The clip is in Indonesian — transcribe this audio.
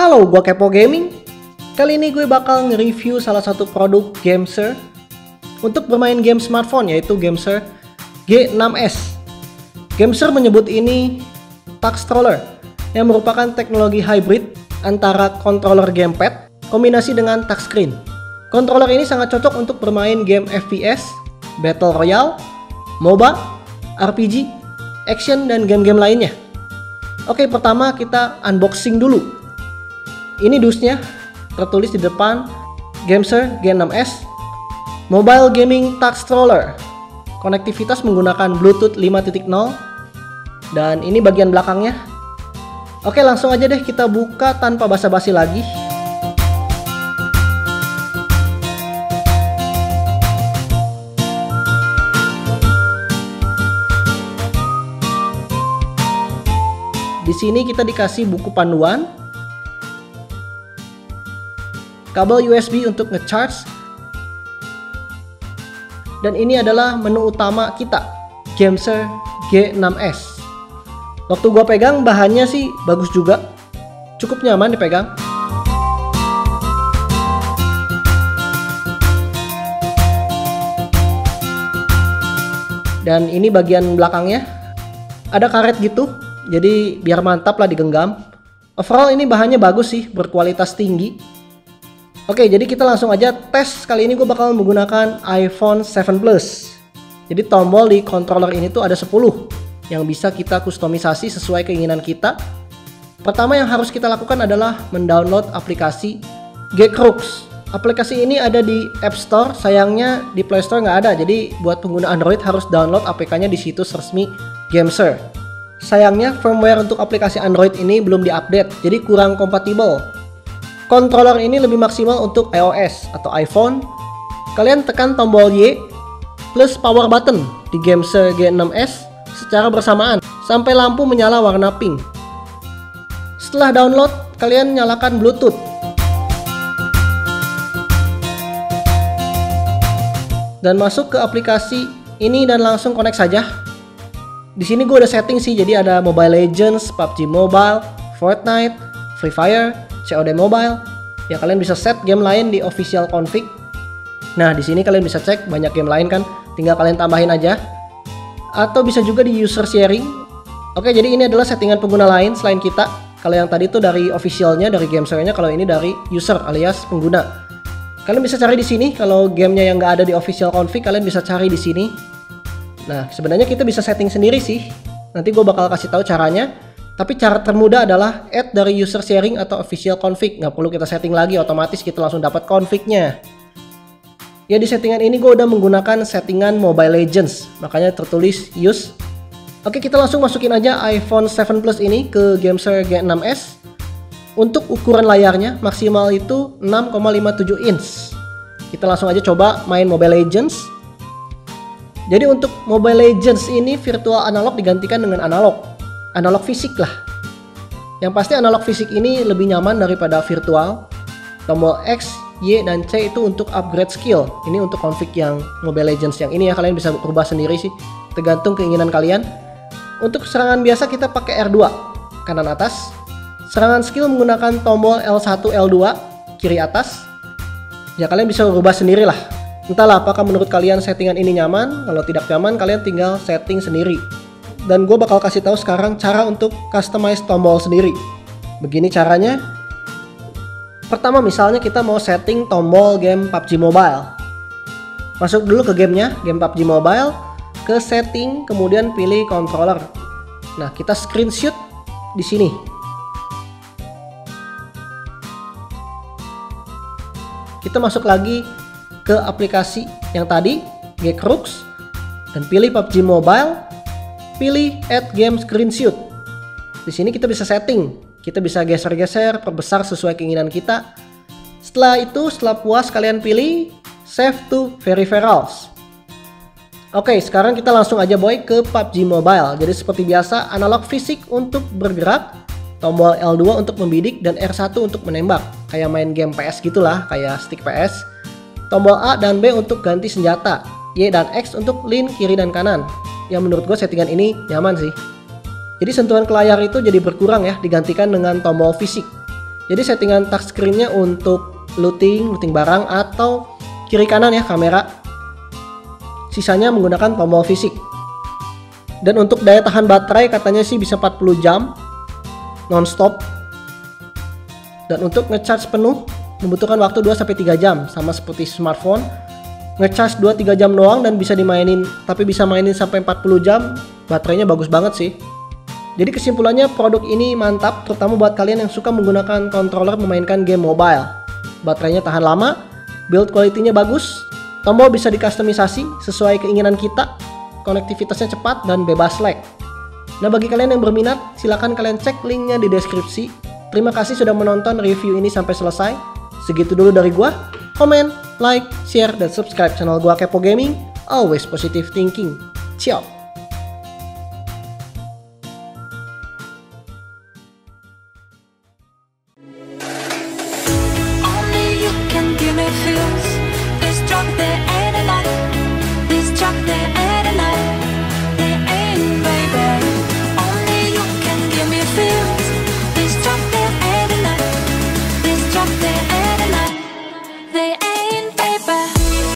Halo, gua Kepo Gaming. Kali ini gue bakal nge-review salah satu produk GameSir untuk bermain game smartphone, yaitu GameSir G6S. GameSir menyebut ini Touchtroller yang merupakan teknologi hybrid antara controller gamepad kombinasi dengan touchscreen. Controller ini sangat cocok untuk bermain game FPS, Battle Royale, MOBA, RPG, action, dan game-game lainnya. Oke, pertama kita unboxing dulu. Ini dusnya tertulis di depan, GameSir G6S Mobile Gaming Touchtroller. Konektivitas menggunakan Bluetooth 5.0. Dan ini bagian belakangnya. Oke, langsung aja deh kita buka tanpa basa-basi lagi. Di sini kita dikasih buku panduan, kabel USB untuk ngecharge, dan ini adalah menu utama kita, GameSir G6S. Waktu gua pegang bahannya sih bagus juga, cukup nyaman dipegang. Dan ini bagian belakangnya, ada karet gitu. Jadi biar mantap lah digenggam. Overall ini bahannya bagus sih, berkualitas tinggi. Oke, jadi kita langsung aja tes. Kali ini gue bakal menggunakan iPhone 7 Plus. Jadi tombol di controller ini tuh ada 10 yang bisa kita kustomisasi sesuai keinginan kita. Pertama yang harus kita lakukan adalah mendownload aplikasi GKruks. Aplikasi ini ada di App Store, sayangnya di Play Store nggak ada. Jadi buat pengguna Android harus download aplikasinya di situs resmi GameSir. Sayangnya firmware untuk aplikasi Android ini belum diupdate, jadi kurang kompatibel. Controller ini lebih maksimal untuk iOS atau iPhone. Kalian tekan tombol Y plus power button di GameSir G6S secara bersamaan sampai lampu menyala warna pink. Setelah download, kalian nyalakan Bluetooth. Dan masuk ke aplikasi ini dan langsung connect saja. Di sini gue udah setting sih, jadi ada Mobile Legends, PUBG Mobile, Fortnite, Free Fire, COD Mobile. Ya, kalian bisa set game lain di official config. Nah, di sini kalian bisa cek banyak game lain kan, tinggal kalian tambahin aja. Atau bisa juga di user sharing. Oke, jadi ini adalah settingan pengguna lain selain kita. Kalau yang tadi itu dari officialnya, dari GameSir-nya, kalau ini dari user alias pengguna. Kalian bisa cari di sini. Kalau gamenya yang nggak ada di official config, kalian bisa cari di sini. Nah, sebenarnya kita bisa setting sendiri sih. Nanti gue bakal kasih tahu caranya. Tapi cara termudah adalah add dari user sharing atau official config. Nggak perlu kita setting lagi, otomatis kita langsung dapat config-nya. Ya, di settingan ini gue udah menggunakan settingan Mobile Legends, makanya tertulis use. Oke, kita langsung masukin aja iPhone 7 Plus ini ke GameSir G6S. Untuk ukuran layarnya maksimal itu 6,57 inch. Kita langsung aja coba main Mobile Legends. Jadi untuk Mobile Legends ini virtual analog digantikan dengan analog fisik lah. Yang pasti analog fisik ini lebih nyaman daripada virtual. Tombol X, Y, dan C itu untuk upgrade skill. Ini untuk config yang Mobile Legends yang ini ya, kalian bisa berubah sendiri sih, tergantung keinginan kalian. Untuk serangan biasa kita pakai R2 kanan atas. Serangan skill menggunakan tombol L1, L2 kiri atas. Ya, kalian bisa berubah sendiri lah. Entahlah apakah menurut kalian settingan ini nyaman. Kalau tidak nyaman, kalian tinggal setting sendiri. Dan gue bakal kasih tahu sekarang cara untuk customize tombol sendiri. Begini caranya. Pertama, misalnya kita mau setting tombol game PUBG Mobile. Masuk dulu ke gamenya, game PUBG Mobile, ke setting, kemudian pilih controller. Nah, kita screenshot di sini. Kita masuk lagi ke aplikasi yang tadi, GKruks, dan pilih PUBG Mobile, pilih Add Game Screenshot. Di sini kita bisa setting, kita bisa geser-geser, perbesar sesuai keinginan kita. Setelah itu, setelah puas, kalian pilih Save to Peripherals. Oke, sekarang kita langsung aja boy ke PUBG Mobile. Jadi seperti biasa, analog fisik untuk bergerak, tombol L2 untuk membidik, dan R1 untuk menembak. Kayak main game PS gitulah, kayak stick PS. Tombol A dan B untuk ganti senjata, Y dan X untuk link kiri dan kanan. Yang menurut gue settingan ini nyaman sih. Jadi sentuhan ke layar itu jadi berkurang ya, digantikan dengan tombol fisik. Jadi settingan touchscreen-nya untuk looting barang atau kiri kanan ya kamera. Sisanya menggunakan tombol fisik. Dan untuk daya tahan baterai katanya sih bisa 40 jam non-stop. Dan untuk ngecharge penuh membutuhkan waktu 2-3 jam, sama seperti smartphone. Ngecharge 2-3 jam doang dan bisa dimainin, tapi bisa mainin sampai 40 jam. Baterainya bagus banget sih. Jadi kesimpulannya produk ini mantap, terutama buat kalian yang suka menggunakan controller memainkan game mobile. Baterainya tahan lama, build quality-nya bagus, tombol bisa dikustomisasi sesuai keinginan kita, konektivitasnya cepat dan bebas lag. Nah, bagi kalian yang berminat, silahkan kalian cek linknya di deskripsi. Terima kasih sudah menonton review ini sampai selesai. Segitu dulu dari gua. Komen, like, share, dan subscribe channel gua Kepo Gaming. Always positive thinking. Ciao!